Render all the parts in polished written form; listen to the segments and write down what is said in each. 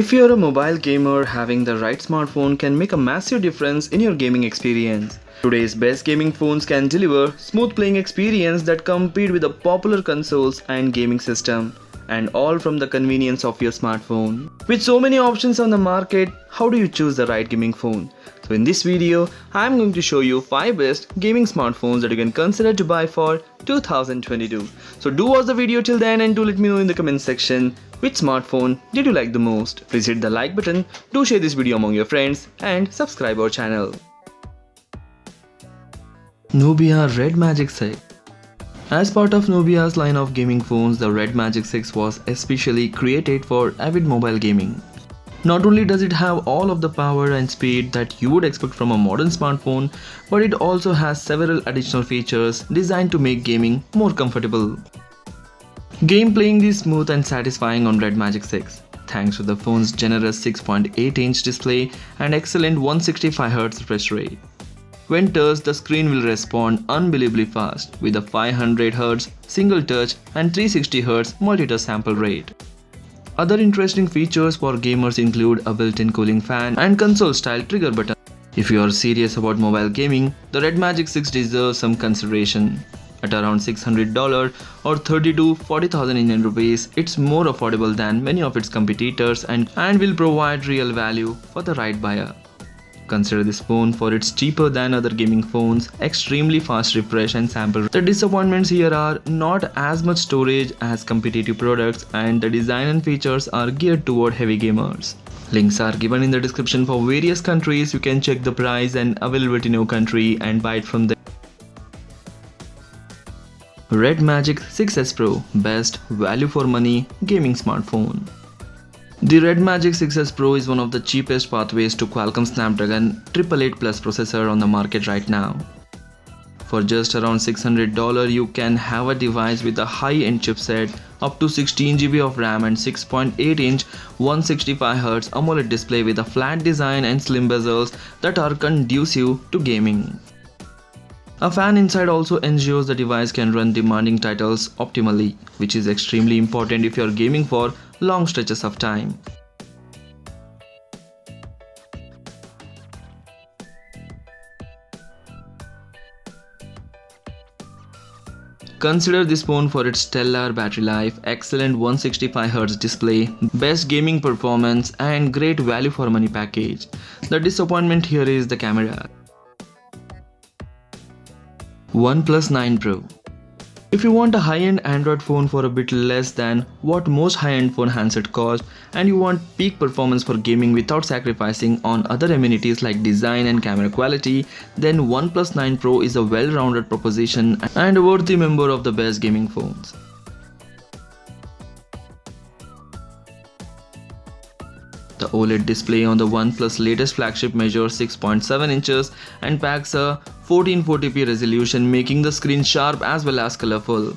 If you're a mobile gamer, having the right smartphone can make a massive difference in your gaming experience. Today's best gaming phones can deliver smooth playing experience that compete with the popular consoles and gaming system, and all from the convenience of your smartphone. With so many options on the market, how do you choose the right gaming phone? So in this video, I'm going to show you 5 best gaming smartphones that you can consider to buy for 2022. So do watch the video till then and do let me know in the comment section which smartphone did you like the most. Please hit the like button, do share this video among your friends and subscribe our channel. Nubia Red Magic 6. As part of Nubia's line of gaming phones, the Red Magic 6 was especially created for avid mobile gaming. Not only does it have all of the power and speed that you would expect from a modern smartphone, but it also has several additional features designed to make gaming more comfortable. Game playing is smooth and satisfying on Red Magic 6, thanks to the phone's generous 6.8-inch display and excellent 165Hz refresh rate. When touched, the screen will respond unbelievably fast with a 500Hz single touch and 360Hz multi-touch sample rate. Other interesting features for gamers include a built-in cooling fan and console-style trigger button. If you are serious about mobile gaming, the Red Magic 6 deserves some consideration. At around $600 or 30,000 to 40,000 Indian rupees, it's more affordable than many of its competitors and will provide real value for the right buyer. Consider this phone for its cheaper than other gaming phones, extremely fast refresh and sample rate. The disappointments here are not as much storage as competitive products, and the design and features are geared toward heavy gamers. Links are given in the description for various countries. You can check the price and availability in your country and buy it from there. Red Magic 6S Pro, best value for money gaming smartphone. The Red Magic 6S Pro is one of the cheapest pathways to Qualcomm Snapdragon 888 Plus processor on the market right now. For just around $600, you can have a device with a high-end chipset, up to 16GB of RAM and 6.8-inch 165Hz AMOLED display with a flat design and slim bezels that are conducive to gaming. A fan inside also ensures the device can run demanding titles optimally, which is extremely important if you are gaming for long stretches of time. Consider this phone for its stellar battery life, excellent 165Hz display, best gaming performance and great value for money package. The disappointment here is the camera. OnePlus 9 Pro. If you want a high-end Android phone for a bit less than what most high-end phone handset cost, and you want peak performance for gaming without sacrificing on other amenities like design and camera quality, then OnePlus 9 Pro is a well-rounded proposition and a worthy member of the best gaming phones. The OLED display on the OnePlus latest flagship measures 6.7 inches and packs a 1440p resolution, making the screen sharp as well as colorful.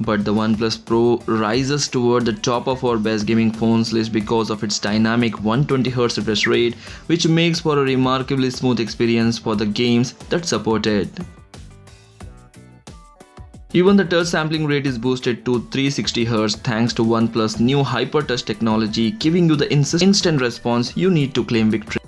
But the OnePlus Pro rises toward the top of our best gaming phones list because of its dynamic 120Hz refresh rate, which makes for a remarkably smooth experience for the games that support it. Even the touch sampling rate is boosted to 360Hz thanks to OnePlus' new Hyper-Touch technology, giving you the instant response you need to claim victory.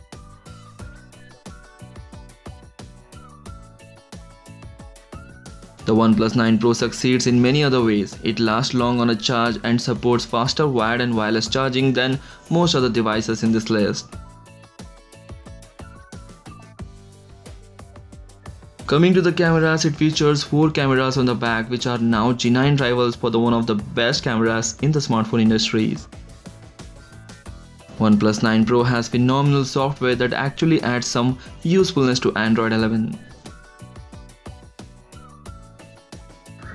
The OnePlus 9 Pro succeeds in many other ways. It lasts long on a charge and supports faster wired and wireless charging than most other devices in this list. Coming to the cameras, it features 4 cameras on the back, which are now genuine rivals for one of the best cameras in the smartphone industries. OnePlus 9 Pro has phenomenal software that actually adds some usefulness to Android 11.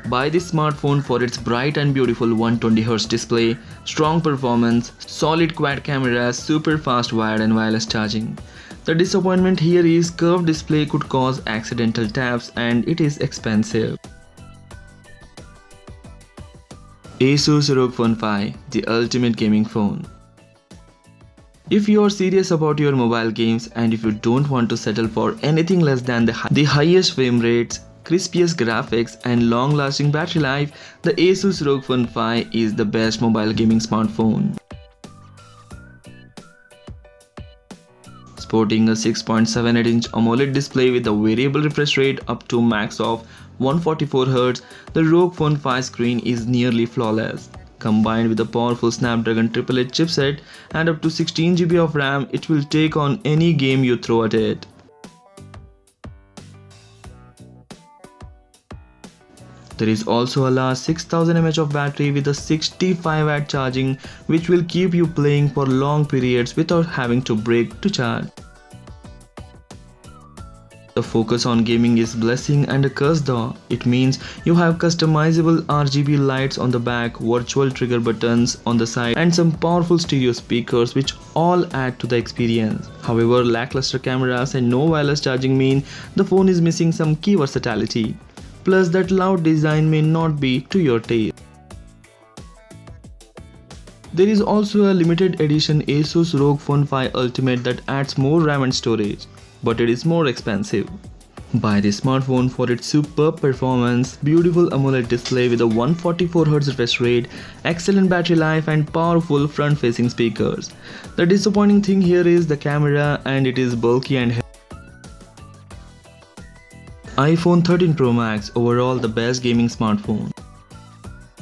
Buy this smartphone for its bright and beautiful 120Hz display, strong performance, solid quad cameras, super fast wired and wireless charging. The disappointment here is curved display could cause accidental taps and it is expensive. ASUS ROG Phone 5, the ultimate gaming phone. If you are serious about your mobile games and if you don't want to settle for anything less than the highest frame rates, crispiest graphics and long-lasting battery life, the ASUS ROG Phone 5 is the best mobile gaming smartphone. Sporting a 6.78-inch AMOLED display with a variable refresh rate up to max of 144Hz, the ROG Phone 5 screen is nearly flawless. Combined with a powerful Snapdragon 888 chipset and up to 16GB of RAM, it will take on any game you throw at it. There is also a large 6000 mAh of battery with a 65W charging, which will keep you playing for long periods without having to break to charge. The focus on gaming is blessing and a curse though. It means you have customizable RGB lights on the back, virtual trigger buttons on the side and some powerful stereo speakers which all add to the experience. However, lackluster cameras and no wireless charging mean the phone is missing some key versatility. Plus, that loud design may not be to your taste. There is also a limited edition ASUS ROG Phone 5 Ultimate that adds more RAM and storage, but it is more expensive. Buy this smartphone for its superb performance, beautiful AMOLED display with a 144Hz refresh rate, excellent battery life and powerful front-facing speakers. The disappointing thing here is the camera, and it is bulky and heavy. iPhone 13 Pro Max, overall the best gaming smartphone.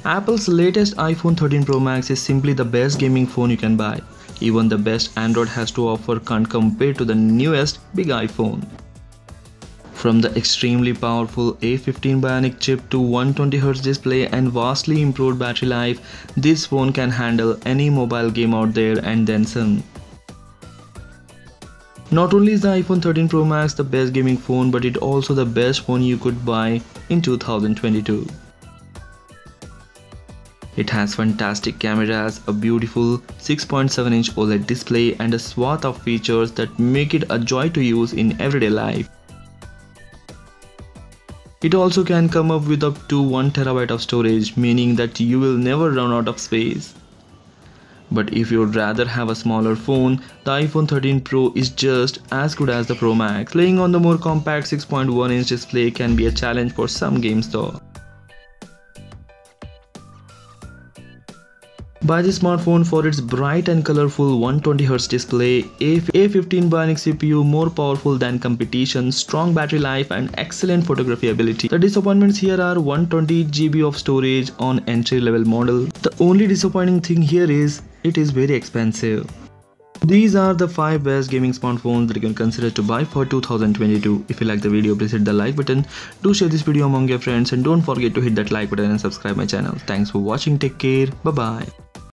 Apple's latest iPhone 13 Pro Max is simply the best gaming phone you can buy. Even the best Android has to offer can't compare to the newest big iPhone. From the extremely powerful A15 Bionic chip to 120Hz display and vastly improved battery life, this phone can handle any mobile game out there and then some. Not only is the iPhone 13 Pro Max the best gaming phone, but it also the best phone you could buy in 2022. It has fantastic cameras, a beautiful 6.7-inch OLED display and a swath of features that make it a joy to use in everyday life. It also can come up with up to 1TB of storage, meaning that you will never run out of space. But if you'd rather have a smaller phone, the iPhone 13 Pro is just as good as the Pro Max. Playing on the more compact 6.1-inch display can be a challenge for some games though. Buy this smartphone for its bright and colorful 120Hz display, A15 Bionic CPU, more powerful than competition, strong battery life and excellent photography ability. The disappointments here are 120GB of storage on entry-level model. The only disappointing thing here is it is very expensive. These are the 5 best gaming smartphones that you can consider to buy for 2022. If you like the video, please hit the like button. Do share this video among your friends and don't forget to hit that like button and subscribe my channel. Thanks for watching. Take care. Bye bye.